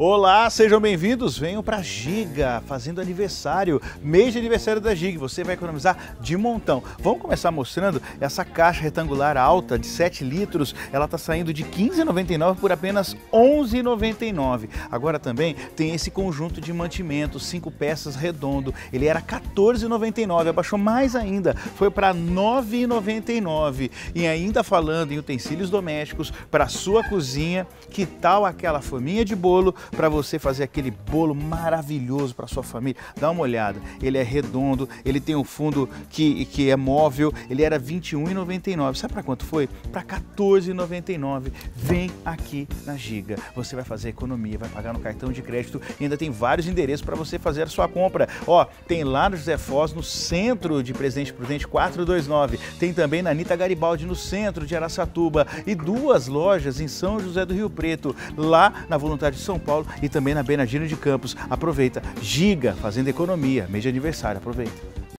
Olá, sejam bem-vindos, venham para a Giga, fazendo aniversário, mês de aniversário da Giga, você vai economizar de montão. Vamos começar mostrando essa caixa retangular alta de 7 litros, ela está saindo de R$ 15,99 por apenas R$ 11,99. Agora também tem esse conjunto de mantimentos, 5 peças redondo, ele era R$ 14,99, abaixou mais ainda, foi para R$ 9,99. E ainda falando em utensílios domésticos, para sua cozinha, que tal aquela forminha de bolo? Para você fazer aquele bolo maravilhoso para sua família. Dá uma olhada, ele é redondo, ele tem um fundo que é móvel, ele era R$ 21,99. Sabe para quanto foi? Para R$ 14,99. Vem aqui na Giga, você vai fazer economia, vai pagar no cartão de crédito e ainda tem vários endereços para você fazer a sua compra. Ó, tem lá no José Foz, no centro de Presidente Prudente 429, tem também na Anitta Garibaldi, no centro de Araçatuba e duas lojas em São José do Rio Preto, lá na Voluntários de São Paulo e também na Bernardino de Campos. Aproveita, Giga, fazendo economia, mês de aniversário, aproveita.